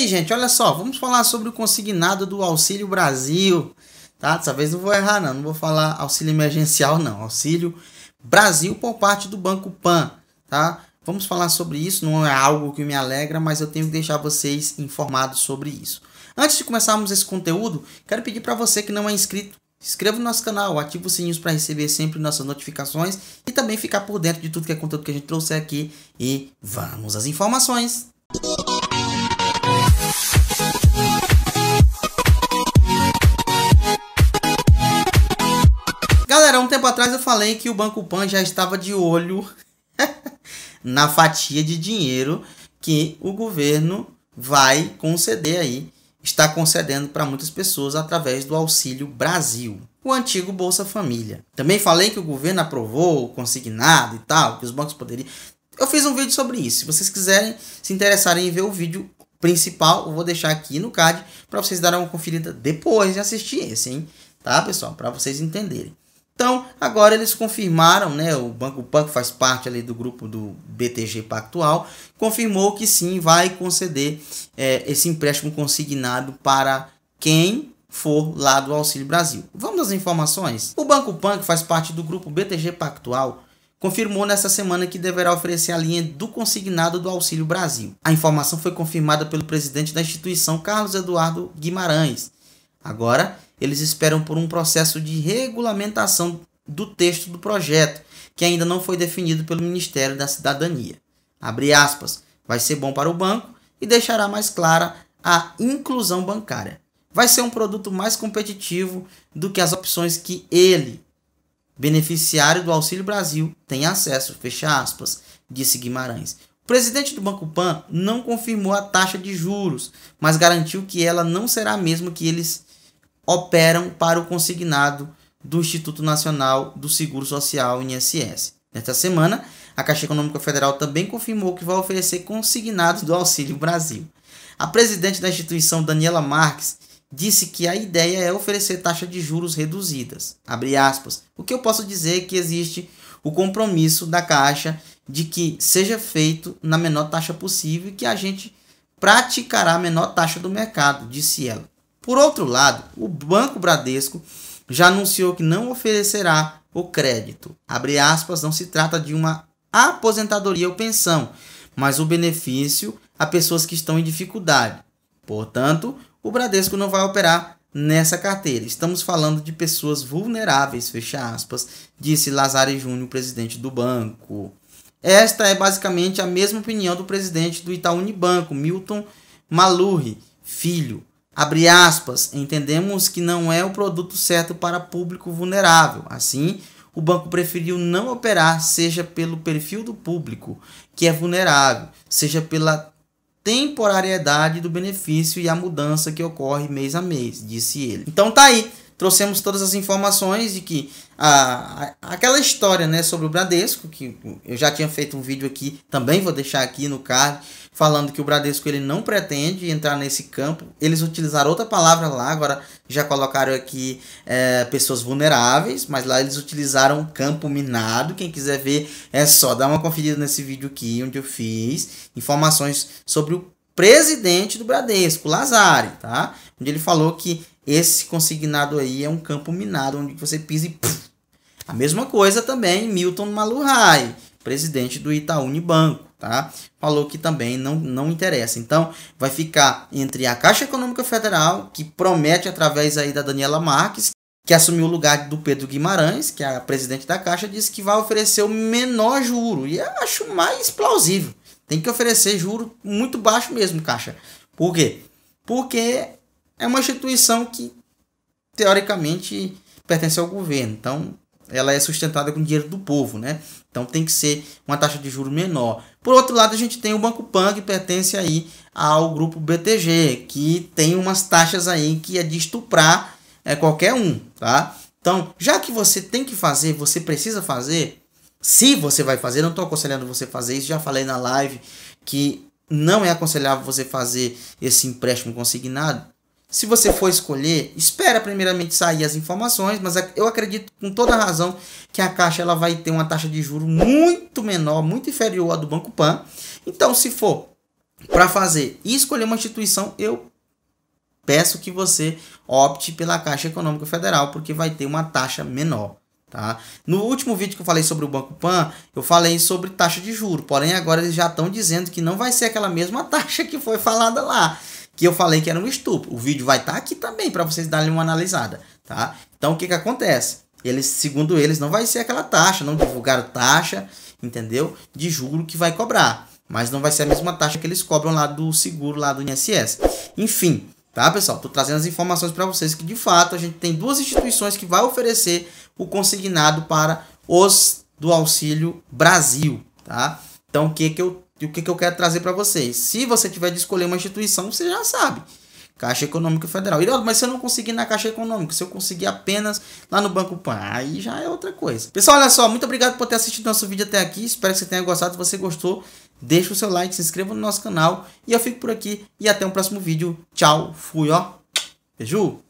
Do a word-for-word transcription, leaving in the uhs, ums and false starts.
aí, gente, olha só, vamos falar sobre o consignado do Auxílio Brasil, tá? Dessa vez não vou errar, não, não vou falar auxílio emergencial, não, Auxílio Brasil por parte do Banco Pan, tá? Vamos falar sobre isso, não é algo que me alegra, mas eu tenho que deixar vocês informados sobre isso. Antes de começarmos esse conteúdo, quero pedir para você que não é inscrito, se inscreva no nosso canal, ative os sininhos para receber sempre nossas notificações e também ficar por dentro de tudo que é conteúdo que a gente trouxe aqui. E vamos às informações! Galera, um tempo atrás eu falei que o Banco Pan já estava de olho na fatia de dinheiro que o governo vai conceder aí, está concedendo para muitas pessoas através do Auxílio Brasil, o antigo Bolsa Família. Também falei que o governo aprovou, consignado e tal, que os bancos poderiam... Eu fiz um vídeo sobre isso, se vocês quiserem, se interessarem em ver o vídeo principal, eu vou deixar aqui no card para vocês darem uma conferida depois de assistir esse, hein? Tá, pessoal? Para vocês entenderem. Então, agora eles confirmaram, né, o Banco Pan, que faz parte ali do grupo do B T G Pactual, confirmou que sim, vai conceder é, esse empréstimo consignado para quem for lá do Auxílio Brasil. Vamos às informações? O Banco Pan, que faz parte do grupo B T G Pactual, confirmou nesta semana que deverá oferecer a linha do consignado do Auxílio Brasil. A informação foi confirmada pelo presidente da instituição, Carlos Eduardo Guimarães. Agora, eles esperam por um processo de regulamentação do texto do projeto, que ainda não foi definido pelo Ministério da Cidadania. Abre aspas, vai ser bom para o banco e deixará mais clara a inclusão bancária. Vai ser um produto mais competitivo do que as opções que ele, beneficiário do Auxílio Brasil, tem acesso, fecha aspas, disse Guimarães. O presidente do Banco Pan não confirmou a taxa de juros, mas garantiu que ela não será a mesma que eles operam para o consignado do Instituto Nacional do Seguro Social, I N S S. Nesta semana, a Caixa Econômica Federal também confirmou que vai oferecer consignados do Auxílio Brasil. A presidente da instituição, Daniela Marques, disse que a ideia é oferecer taxas de juros reduzidas. Abre aspas. O que eu posso dizer é que existe o compromisso da Caixa de que seja feito na menor taxa possível e que a gente praticará a menor taxa do mercado, disse ela. Por outro lado, o Banco Bradesco já anunciou que não oferecerá o crédito. Abre aspas, não se trata de uma aposentadoria ou pensão, mas o benefício a pessoas que estão em dificuldade. Portanto, o Bradesco não vai operar nessa carteira. Estamos falando de pessoas vulneráveis, fecha aspas, disse Lázaro Júnior, presidente do banco. Esta é basicamente a mesma opinião do presidente do Itaú Unibanco, Milton Maluhy Filho. Abre aspas, entendemos que não é o produto certo para público vulnerável. Assim, o banco preferiu não operar, seja pelo perfil do público, que é vulnerável, seja pela temporariedade do benefício e a mudança que ocorre mês a mês, disse ele. Então tá aí, trouxemos todas as informações de que a, a, aquela história, né, sobre o Bradesco, que eu já tinha feito um vídeo aqui, também vou deixar aqui no card, falando que o Bradesco ele não pretende entrar nesse campo. Eles utilizaram outra palavra lá, agora já colocaram aqui é, pessoas vulneráveis, mas lá eles utilizaram campo minado. Quem quiser ver é só dar uma conferida nesse vídeo aqui, onde eu fiz informações sobre o presidente do Bradesco, Lazari, tá? Onde ele falou que esse consignado aí é um campo minado, onde você pisa e... Pff. A mesma coisa também Milton Maluhy, presidente do Itaú Unibanco, tá? Falou que também não, não interessa. Então, vai ficar entre a Caixa Econômica Federal, que promete através aí da Daniela Marques, que assumiu o lugar do Pedro Guimarães, que é a presidente da Caixa, disse que vai oferecer o menor juro. E eu acho mais plausível. Tem que oferecer juro muito baixo mesmo, Caixa. Por quê? Porque é uma instituição que, teoricamente, pertence ao governo. Então, ela é sustentada com dinheiro do povo, né? Então tem que ser uma taxa de juros menor. Por outro lado, a gente tem o Banco Pan, que pertence aí ao grupo B T G, que tem umas taxas aí que é de estuprar é, qualquer um, tá? Então, já que você tem que fazer, você precisa fazer, se você vai fazer, não estou aconselhando você fazer isso, já falei na live que não é aconselhável você fazer esse empréstimo consignado. Se você for escolher, espera primeiramente sair as informações, mas eu acredito com toda razão que a Caixa ela vai ter uma taxa de juros muito menor, muito inferior à do Banco Pan. Então, se for para fazer e escolher uma instituição, eu peço que você opte pela Caixa Econômica Federal, porque vai ter uma taxa menor. Tá? No último vídeo que eu falei sobre o Banco Pan, eu falei sobre taxa de juros, porém agora eles já estão dizendo que não vai ser aquela mesma taxa que foi falada lá, que eu falei que era um estupro. O vídeo vai estar tá aqui também para vocês darem uma analisada. Tá? Então o que, que acontece? Eles, segundo eles, não vai ser aquela taxa, não divulgaram taxa, entendeu? De juro que vai cobrar, mas não vai ser a mesma taxa que eles cobram lá do seguro, lá do I N S S. Enfim, tá, pessoal? Tô trazendo as informações para vocês que de fato a gente tem duas instituições que vai oferecer o consignado para os do Auxílio Brasil, tá? Então, o que que eu o que que eu quero trazer para vocês? Se você tiver de escolher uma instituição, você já sabe. Caixa Econômica Federal. Irado, mas se eu não conseguir na Caixa Econômica, se eu conseguir apenas lá no Banco Pan, aí já é outra coisa. Pessoal, olha só, muito obrigado por ter assistido nosso vídeo até aqui. Espero que você tenha gostado. Se você gostou, deixa o seu like, se inscreva no nosso canal. E eu fico por aqui e até o próximo vídeo. Tchau, fui, ó. Beijo!